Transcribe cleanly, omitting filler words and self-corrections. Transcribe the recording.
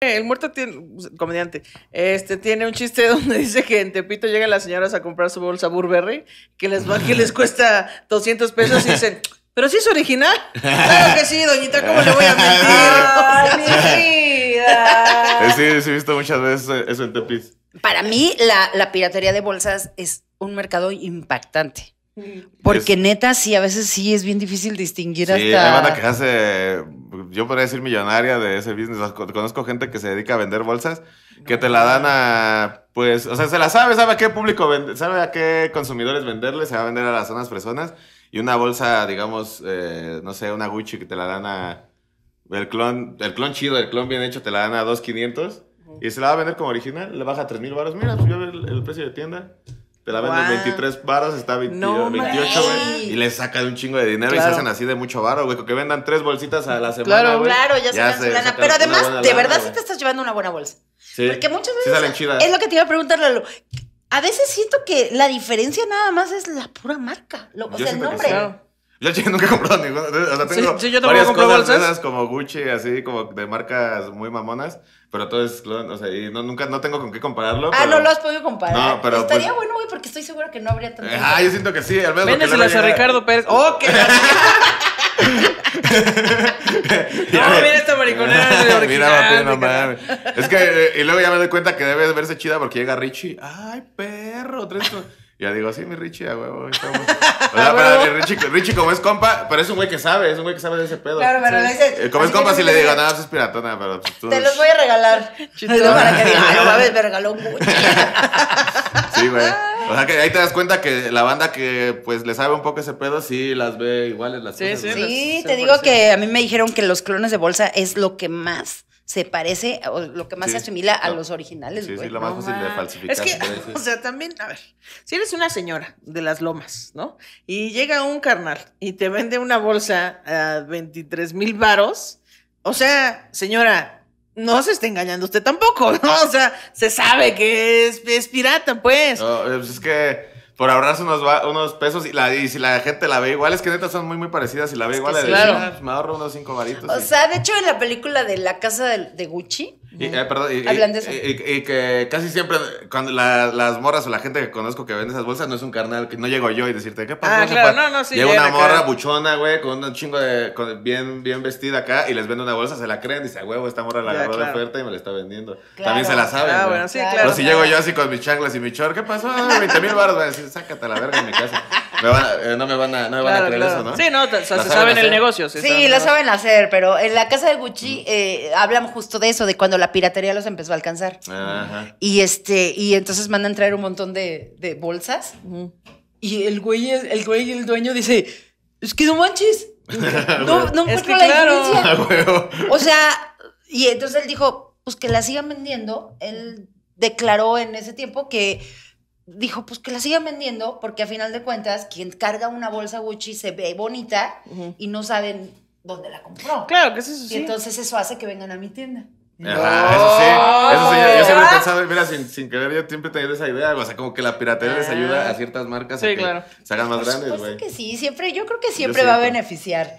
El muerto tiene, comediante, tiene un chiste donde dice que en Tepito llegan las señoras a comprar su bolsa Burberry, que les cuesta 200 pesos y dicen, ¿pero sí es original? Claro que sí, doñita, ¿cómo le voy a mentir? ¡Ay, mi vida! Sí, he visto muchas veces eso en Tepito. Para mí, la piratería de bolsas es un mercado impactante. Porque neta, sí, a veces sí es bien difícil distinguir hasta... Sí, me van a quejarse, yo podría decir millonaria de ese business. Conozco gente que se dedica a vender bolsas, que te la dan a... Pues, o sea, se la sabe, sabe a qué público vender, sabe a qué consumidores venderle, se va a vender a las zonas fresonas. Y una bolsa, digamos, no sé, una Gucci que te la dan a... El clon chido, el clon bien hecho, te la dan a 2,500 y se la va a vender como original, le baja 3,000 baros. Mira, pues yo veo el precio de tienda. Te la venden 23 baros, está 28, güey. Y les sacan un chingo de dinero, claro. Y se hacen así de mucho baro, güey. Que vendan 3 bolsitas a la semana. Claro, wey, claro, ya se ganan. Pero además, de verdad, sí te estás llevando una buena bolsa. Sí. Porque muchas veces. Sí salen chidas. Es lo que te iba a preguntar, Lalo. A veces siento que la diferencia nada más es la pura marca. O sea, el nombre. Yo nunca he comprado ninguna. O sea, tengo sí, yo varias cosas de esas como Gucci, así como de marcas muy mamonas, pero todo es clon, o sea, y no tengo con qué compararlo. Ah, pero, no lo has podido comparar. No, pero estaría pues, bueno, güey, porque estoy seguro que no habría tanto. Yo siento que sí, al menos. Véndeselas a Ricardo Pérez. ¡Oh, qué no, mira esta mariconera de original. Mira, no mames. Es que, y luego ya me doy cuenta que debe verse chida porque llega Richie. ¡Ay, perro! Ya digo, sí, mi Richie, a huevo. O sea, para Richie, como es compa, pero es un güey que sabe de ese pedo. Claro, pero le dices. Como es compa, si le digo, nada, eso es piratona, pero tú. Te los voy a regalar. Chito, para que digan, no mames, me regaló un Gucci. Sí, güey. O sea, que ahí te das cuenta que la banda que, pues, le sabe un poco ese pedo, sí las ve iguales las cosas. Sí, te digo que a mí me dijeron que los clones de bolsa es lo que más se parece, o lo que más se asimila a los originales, güey. Sí, lo más fácil de falsificar. Es que, o sea, también, a ver, si eres una señora de las Lomas, ¿no? Y llega un carnal y te vende una bolsa a 23,000 varos, o sea, señora, no se está engañando usted tampoco, ¿no? O sea, se sabe que es pirata, pues. No, es que... Por ahorrarse unos pesos y si la gente la ve igual, es que neta son muy parecidas. Si la ve igual, le claro. Me ahorro unos 5 varitos. O sea, de hecho, en la película de La Casa de Gucci, hablan de eso. Y que casi siempre, cuando las morras o la gente que conozco que vende esas bolsas, no es un carnal que no llego yo y decirte, ¿qué pasa? Ah, claro, no, sí. Llega una morra buchona, güey, con un chingo de. Bien vestida acá y les vende una bolsa, se la creen, dice, huevo, esta morra la agarró de oferta y me la está vendiendo. Claro, también se la saben. Ah, bueno, sí, claro. Pero si llego yo así con mis chanclas y mi chor, ¿qué pasó? 20,000 baros, güey. Sácate a la verga en mi casa. No me van a creer eso, ¿no? Sí, no, o sea, se saben el negocio. Sí, lo saben hacer, pero en La Casa de Gucci hablamos justo de eso, de cuando la piratería los empezó a alcanzar. Ajá. Y entonces mandan traer un montón de bolsas. Y el dueño dice, es que no manches. No encuentro la diferencia. O sea, y entonces él dijo, pues que la sigan vendiendo. Él declaró en ese tiempo que... Dijo, pues que la sigan vendiendo, porque a final de cuentas, quien carga una bolsa Gucci se ve bonita y no saben dónde la compró. Claro, que eso sí. Y entonces eso hace que vengan a mi tienda. Ajá, eso sí, yo siempre he pensado, mira, sin querer, yo siempre he tenido esa idea, o sea, como que la piratería les ayuda a ciertas marcas a que se hagan más grandes, güey. Yo creo que sí, siempre va a beneficiar.